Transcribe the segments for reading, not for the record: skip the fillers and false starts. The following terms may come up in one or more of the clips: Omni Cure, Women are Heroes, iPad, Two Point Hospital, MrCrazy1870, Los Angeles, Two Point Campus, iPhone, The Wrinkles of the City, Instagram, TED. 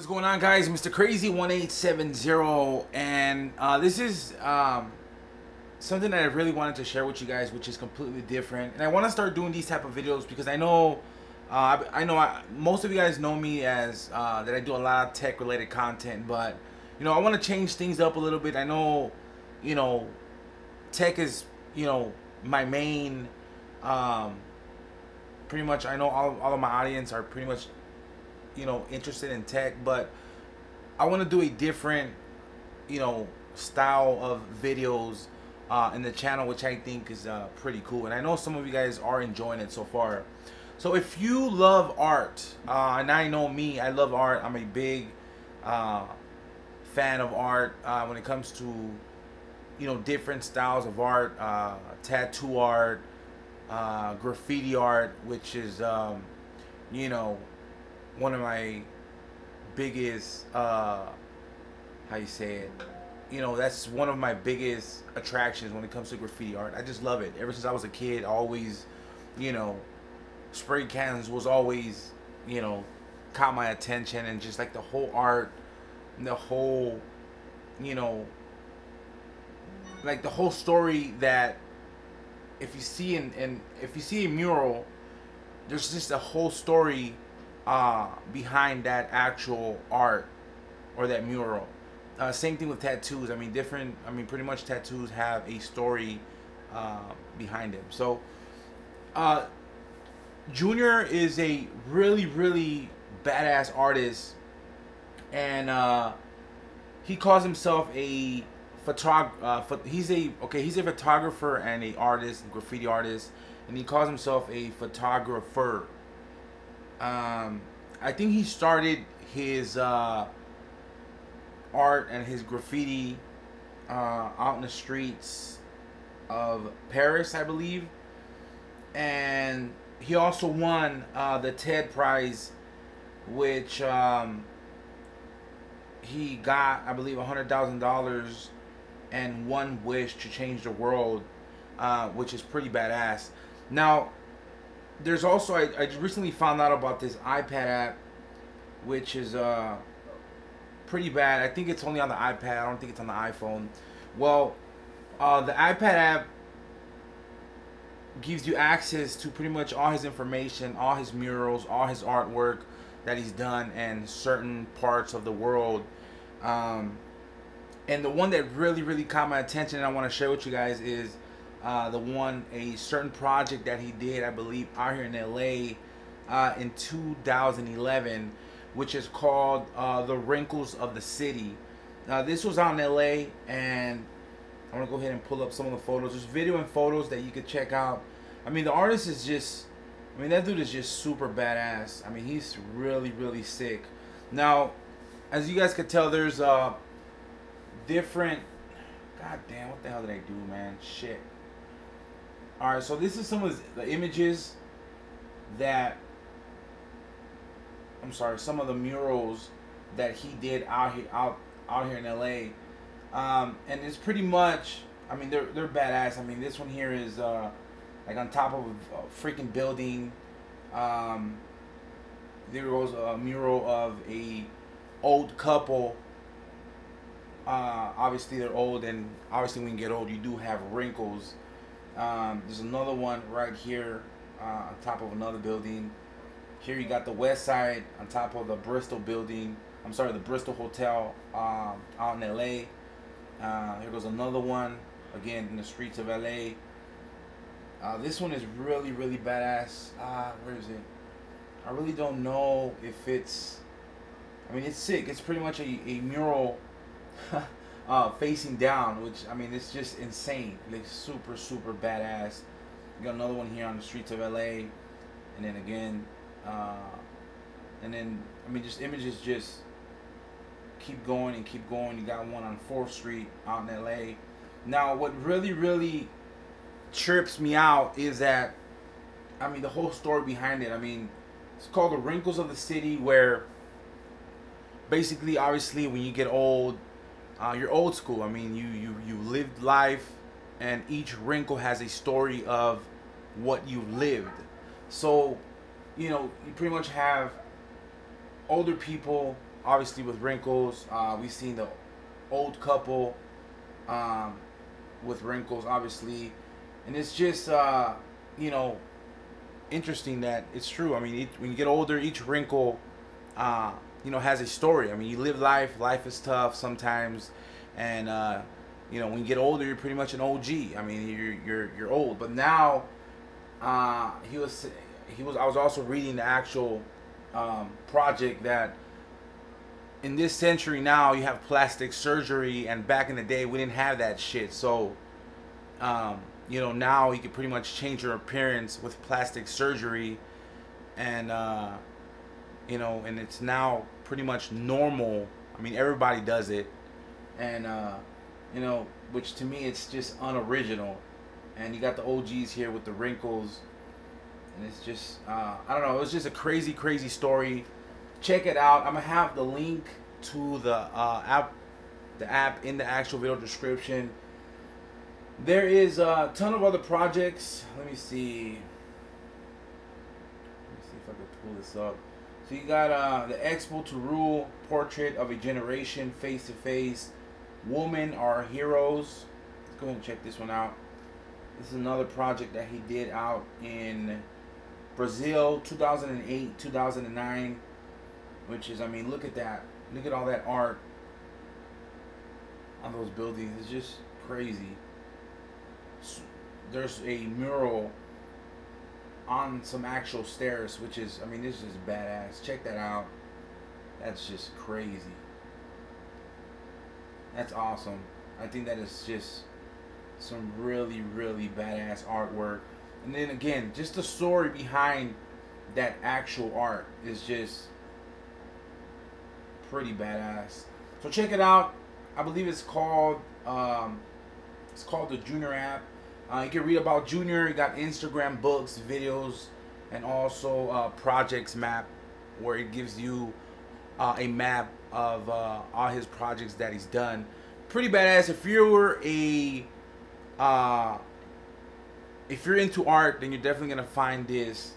What's going on, guys? MrCrazy1870, and this is something that I really wanted to share with you guys, which is completely different. And I want to start doing these type of videos because I know most of you guys know me as that I do a lot of tech related content, but you know, I want to change things up a little bit. I know, you know, tech is, you know, my main pretty much, I know all of my audience are pretty much, you know, interested in tech, but I want to do a different, you know, style of videos in the channel, which I think is pretty cool, and I know some of you guys are enjoying it so far. So if you love art, and I know me, I love art. I'm a big fan of art when it comes to, you know, different styles of art, tattoo art, graffiti art, which is you know, one of my biggest, how you say it, you know, that's one of my biggest attractions when it comes to graffiti art. I just love it. Ever since I was a kid, I always, you know, spray cans was always, you know, caught my attention, and just like the whole art and the whole, you know, like the whole story that if you see if you see a mural, there's just a whole story behind that actual art or that mural. Same thing with tattoos. I mean, pretty much tattoos have a story behind them. So Junior is a really badass artist, and he calls himself a photographer and a artist, graffiti artist, and he calls himself a photographer. I think he started his art and his graffiti out in the streets of Paris, I believe, and he also won the TED Prize, which he got, I believe, $100,000 and one wish to change the world, which is pretty badass. Now, there's also, I recently found out about this iPad app, which is pretty bad. I think it's only on the iPad. I don't think it's on the iPhone. Well, the iPad app gives you access to pretty much all his information, all his murals, all his artwork that he's done in certain parts of the world. And the one that really caught my attention and I want to share with you guys is a certain project that he did, I believe, out here in LA in 2011, which is called The Wrinkles of the City. Now, this was out in LA, and I'm gonna go ahead and pull up some of the photos. There's video and photos that you could check out. I mean, the artist is just, I mean, that dude is just super badass. I mean, he's really sick. Now, as you guys could tell, there's different, god damn, what the hell did I do, man? Shit. All right, so this is some of the images that, I'm sorry, some of the murals that he did out here in LA, and it's pretty much, I mean, they're badass. I mean, this one here is like on top of a freaking building. There was a mural of a old couple. Obviously they're old, and obviously when you get old, you do have wrinkles. There's another one right here on top of another building. Here you got the West Side on top of the Bristol building. I'm sorry, the Bristol Hotel out in LA. Here goes another one again in the streets of LA. This one is really badass. Where is it? I really don't know if it's, I mean, it's sick. It's pretty much a mural facing down, which, I mean, it's just insane. Like, super badass. You got another one here on the streets of LA, and then again, I mean, just images just keep going and keep going. You got one on 4th Street out in LA. Now, what really trips me out is that, I mean, the whole story behind it. I mean, it's called The Wrinkles of the City, where basically, obviously, when you get old, you're old school. I mean, you lived life, and each wrinkle has a story of what you lived. So, you know, you pretty much have older people obviously with Wrinkles, we've seen the old couple with Wrinkles, obviously. And it's just, you know, interesting that it's true. I mean, when you get older, each wrinkle, you know, has a story. I mean, you live life. Life is tough sometimes. And, you know, when you get older, you're pretty much an OG. I mean, you're old. But now, I was also reading the actual project that in this century now, you have plastic surgery. And back in the day, we didn't have that shit. So, you know, now you can pretty much change your appearance with plastic surgery. And, you know, and it's now pretty much normal. I mean, everybody does it. And, you know, which to me, it's just unoriginal. And you got the OGs here with the wrinkles. And it's just, I don't know. It was just a crazy, crazy story. Check it out. I'm going to have the link to the app in the actual video description. There is a ton of other projects. Let me see if I can pull this up. So you got the Expo to Rule, Portrait of a Generation, Face to Face, Women Are Heroes. Let's go ahead and check this one out. This is another project that he did out in Brazil, 2008, 2009, which is, I mean, look at that. Look at all that art on those buildings. It's just crazy. There's a mural on some actual stairs, which is, I mean, this is badass. Check that out. That's just crazy. That's awesome. I think that is just some really, really badass artwork. And then again, just the story behind that actual art is just pretty badass. So check it out. I believe it's called the Junior app. You can read about Junior. You got Instagram, books, videos, and also projects map, where it gives you a map of all his projects that he's done. Pretty badass. If you're into art, then you're definitely gonna find this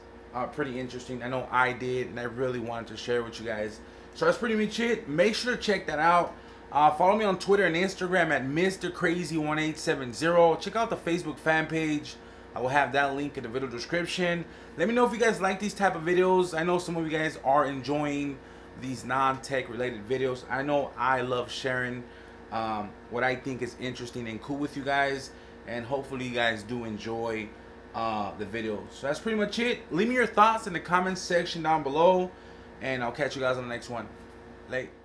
pretty interesting. I know I did, and I really wanted to share with you guys. So that's pretty much it. Make sure to check that out. Follow me on Twitter and Instagram at MrCrazy1870. Check out the Facebook fan page. I will have that link in the video description. Let me know if you guys like these type of videos. I know some of you guys are enjoying these non-tech related videos. I know I love sharing what I think is interesting and cool with you guys. And hopefully you guys do enjoy the videos. So that's pretty much it. Leave me your thoughts in the comments section down below. And I'll catch you guys on the next one. Later.